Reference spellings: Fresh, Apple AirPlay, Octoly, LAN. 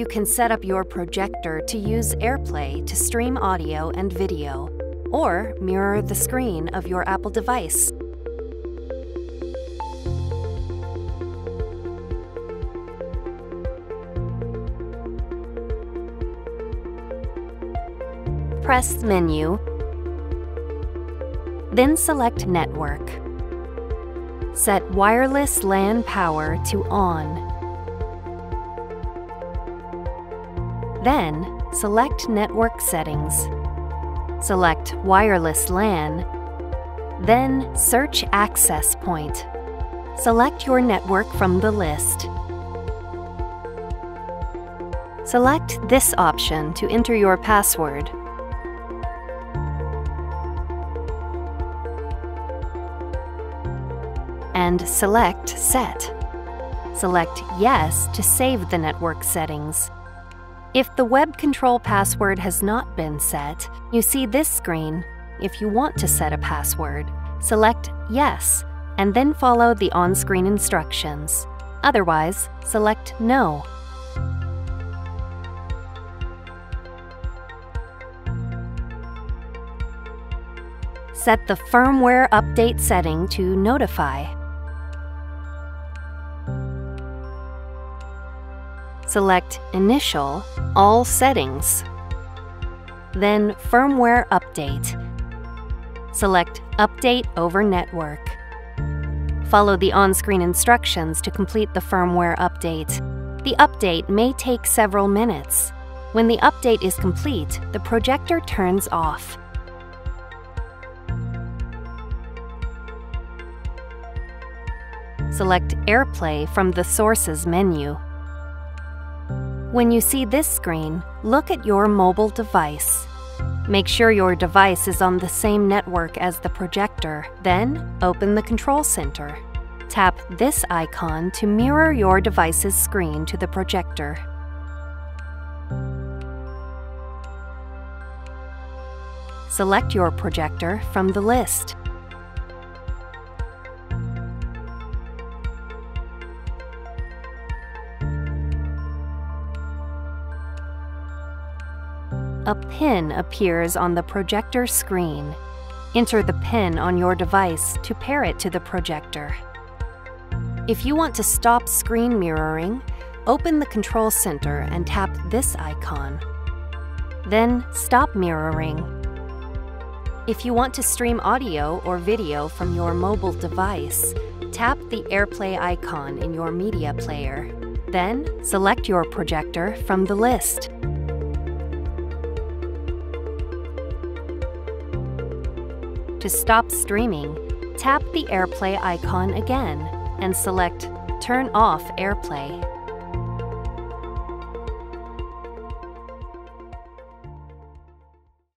you can set up your projector to use AirPlay to stream audio and video, or mirror the screen of your Apple device. Press Menu, then select Network. Set Wireless LAN Power to On. Then, select Network Settings. Select Wireless LAN, then search Access Point. Select your network from the list. Select this option to enter your password. And select Set. Select Yes to save the network settings. If the web control password has not been set, you see this screen. If you want to set a password, select Yes and then follow the on-screen instructions. Otherwise, select No. Set the firmware update setting to Notify. Select Initial All Settings, then Firmware Update. Select Update over Network. Follow the on-screen instructions to complete the firmware update. The update may take several minutes. When the update is complete, the projector turns off. Select AirPlay from the Sources menu. When you see this screen, look at your mobile device. Make sure your device is on the same network as the projector, then open the Control Center. Tap this icon to mirror your device's screen to the projector. Select your projector from the list. A pin appears on the projector screen. Enter the pin on your device to pair it to the projector. If you want to stop screen mirroring, open the Control Center and tap this icon. Then stop mirroring. If you want to stream audio or video from your mobile device, tap the AirPlay icon in your media player. Then select your projector from the list. To stop streaming, tap the AirPlay icon again and select Turn off AirPlay.